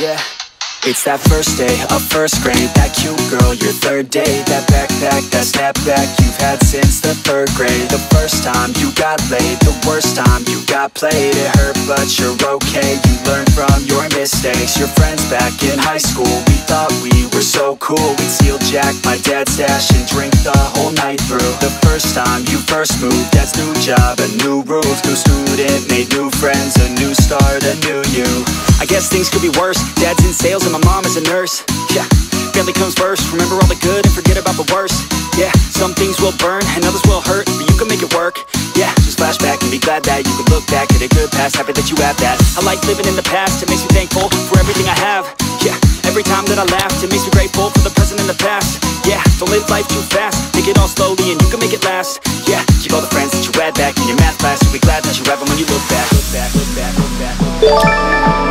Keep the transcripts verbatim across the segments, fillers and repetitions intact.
Yeah. It's that first day of first grade, that cute girl, your third date, that backpack, that snapback you've had since the third grade. The first time you got laid, the worst time you got played. It hurt but you're okay, you learn from your mistakes. Your friends back in high school, we thought we were so cool. We'd steal Jack, my dad's stash, and drink the whole night through. The first time you first moved, that's new job, a new roof, new student, made new friends, a new start, a new you. I guess things could be worse, dad's in sales and my mom is a nurse. Yeah, family comes first. Remember all the good and forget about the worst. Yeah, some things will burn and others will hurt, but you can make it work. Yeah, just flash back and be glad that you can look back at a good past. Happy that you have that. I like living in the past, it makes me thankful for everything I have. Yeah, every time that I laugh, it makes me grateful for the present and the past. Yeah, don't live life too fast, take it all slowly and you can make it last. Yeah, keep all the friends that you had back in your math class. You'll be glad that you have them when you look back. Look back, look back, look back, look back.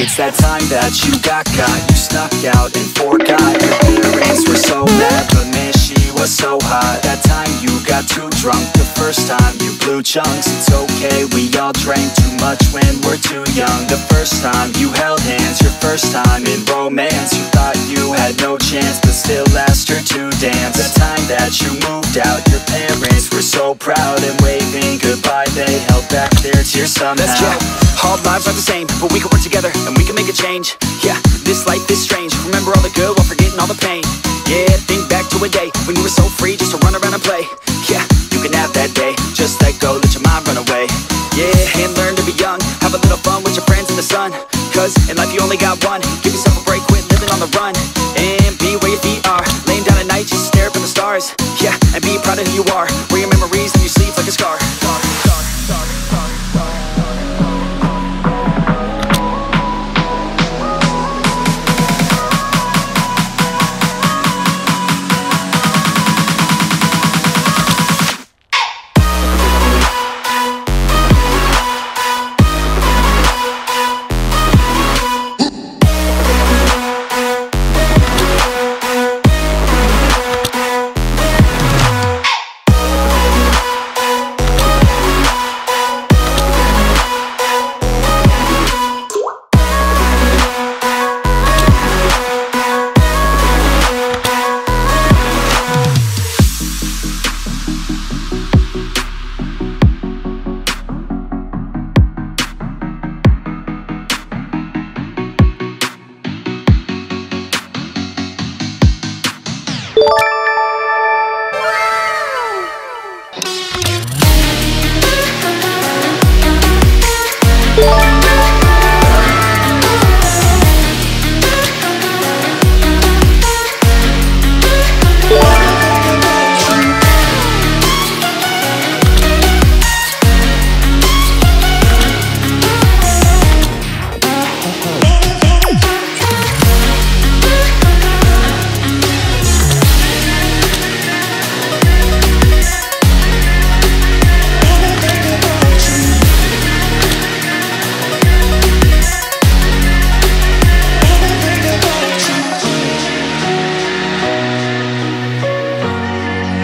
It's that time that you got caught, you snuck out and forgot. Your parents were so mad, but man, she was so hot. That time you got too drunk, the first time you blew chunks. It's okay, we all drank too much when we're too young. The first time you held hands, your first time in romance. You thought you had no chance, but still asked her to dance. The time that you moved out, your parents were so proud, and waving goodbye, they held back their tears somehow. Let's go. All lives are the same, but we can work together and we can make a change. Yeah, this life is strange. Remember all the good while forgetting all the pain. Yeah, think back to a day when you were so free just to run around and play. Yeah, you can have that day, just let go, let your mind run away. Yeah, and learn to be young, have a little fun with your friends in the sun. Cause in life you only got one, give yourself a break, quit living on the run. And be where your feet are, laying down at night just stare up at the stars. Yeah, and be proud of who you are, wear your memories and you sleep like a scar.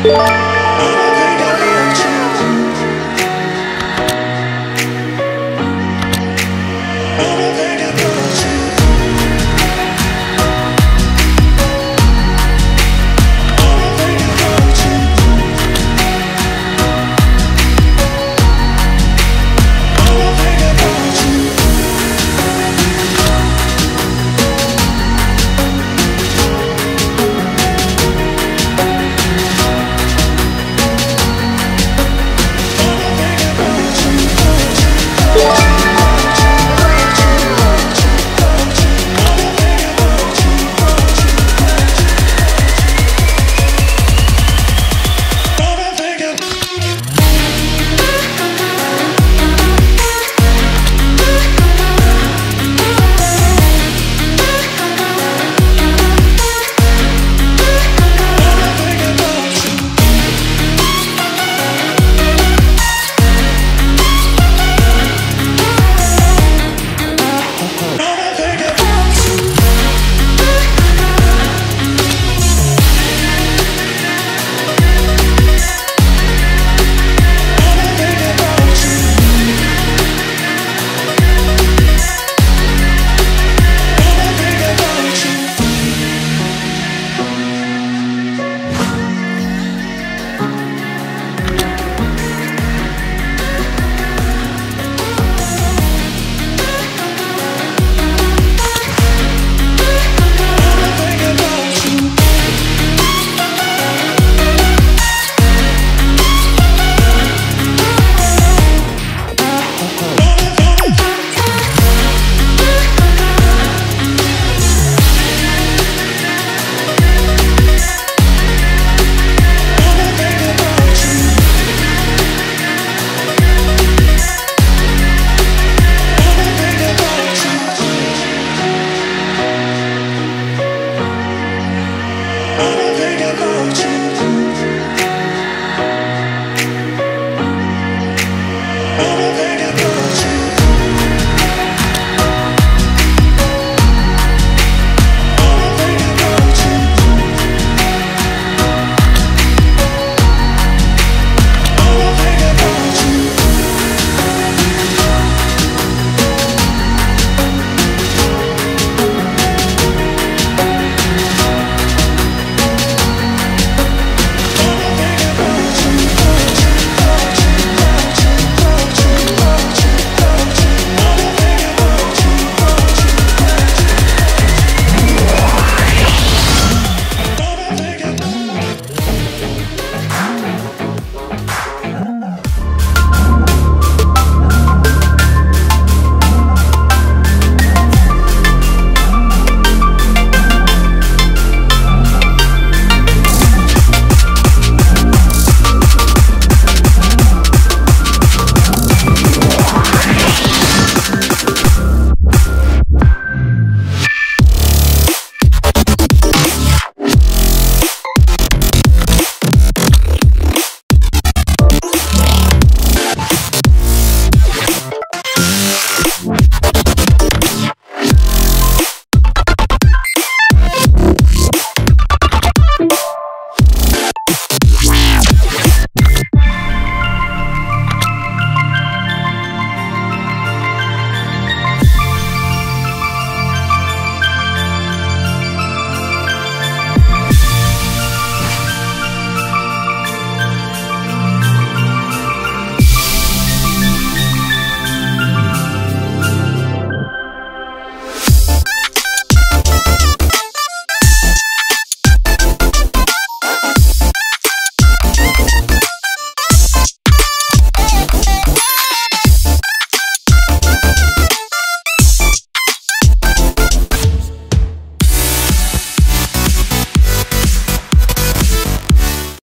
Bye.